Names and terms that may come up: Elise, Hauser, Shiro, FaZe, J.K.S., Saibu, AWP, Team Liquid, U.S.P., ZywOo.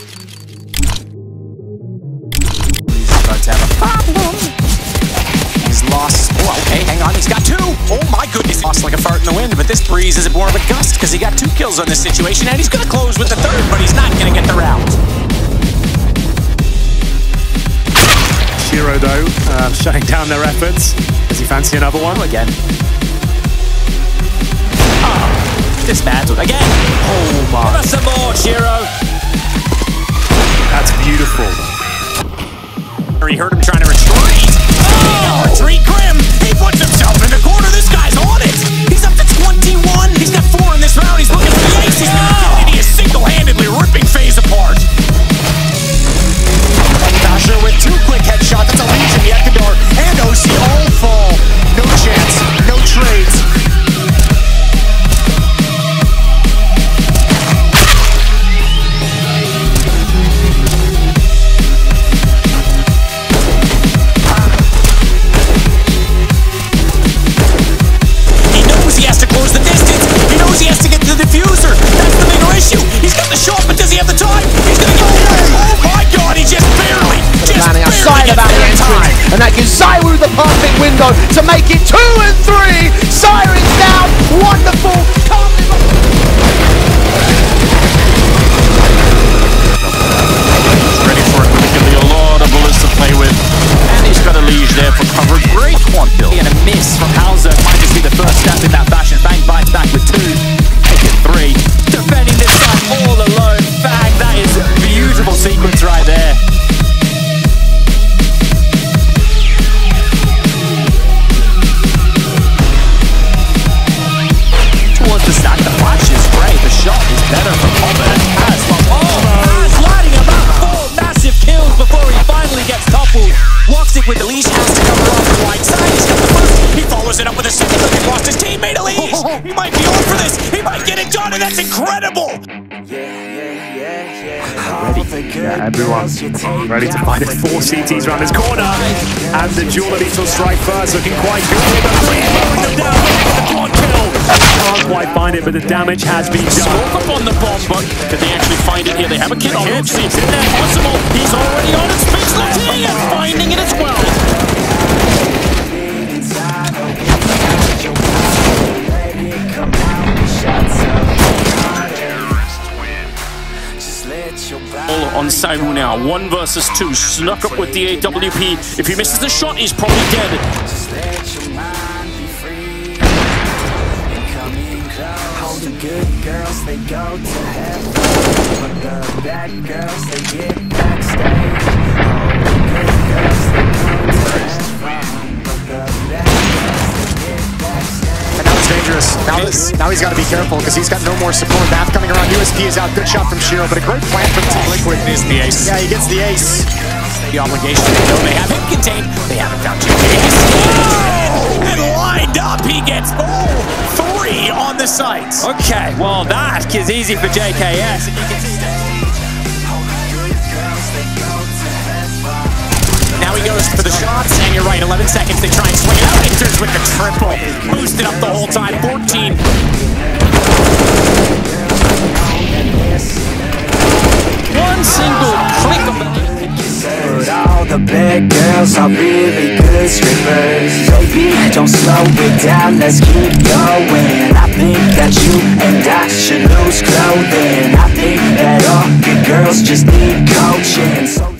He's about to have a problem. He's lost. Oh, okay, hang on. He's got two. Oh my goodness. Lost like a fart in the wind, but this breeze is more of a gust because he got 2 kills on this situation, and he's going to close with the third, but he's not going to get the round. Shiro, though, shutting down their efforts. Does he fancy another one? Oh, again. Oh, this man's again. Oh, my. Give us some more, Shiro. That's beautiful. He heard him trying to retreat. Oh, retreat Grim. He puts himself in the corner. This guy's on it. He's up to 21. He's got 4 in this round. He's looking for the ace. He's got 50. He is single-handedly ripping FaZe apart. With 2 quick headshots, that's a legion, the Ecuador and OC all fall. No chance, no trades. He knows he has to close the distance. He knows he has to get to the diffuser. That's the bigger issue. He's got the shot, but does he have the time? He's going to go there. Oh my god, he just barely. Outside about the entrance, and that gives ZywOo the perfect window to make it 2 and 3. Sirens down, wonderful. He's ready for it, but there's going to be a lot of bullets to play with, and he's got a liege there for cover. Great quant kill. And a miss from Hauser. Might just be the first step in that fashion. Bang bites back with 2, take it 3. Defending this side all alone. Bang, that is a beautiful sequence right there. Better from Hauser. Has lighting about 4 massive kills before he finally gets toppled. Walks it with Elise, has to cover off the right side. He's got the first. He follows it up with a second look and lost his teammate Elise. He might be on for this. He might get it done, and that's incredible. Ready. Yeah, everyone ready to find it. 4 CTs around his corner, and the dual lethal strike first, looking quite good. But Elise throwing them down. The quad kill. Can't quite find it, but the damage has been done. Up on the bomb, but did they actually find it here? They have a kid on it. It's in there. Possible. He's already on its face. Let's see him finding it as well. All on Saibu now. 1 versus 2. Snuck up with the AWP. If he misses the shot, he's probably dead. Good girls, they go to heaven, but the bad girls, they get backstage. Good girls, they go to heaven, but the bad girls, they get backstage. And that was dangerous. Now he's got to be careful because he's got no more support. Bath coming around. U.S.P. is out. Good shot from Shiro, but a great plan from Team Liquid. Is the ace. Yeah, he gets the ace. The obligation they know they have him contained. They haven't found J.K.S. Oh! And lined up, he gets full. On the site. Okay, well that is easy for J.K.S. Now he goes for the shots, and you're right, 11 seconds, they try and swing it out, and it turns with the triple. Boosted up the whole time, 14. One single click of all the big girls are really good strippers. Don't slow it down, let's keep going. I think that you and I should lose clothing. I think that all good girls just need coaching.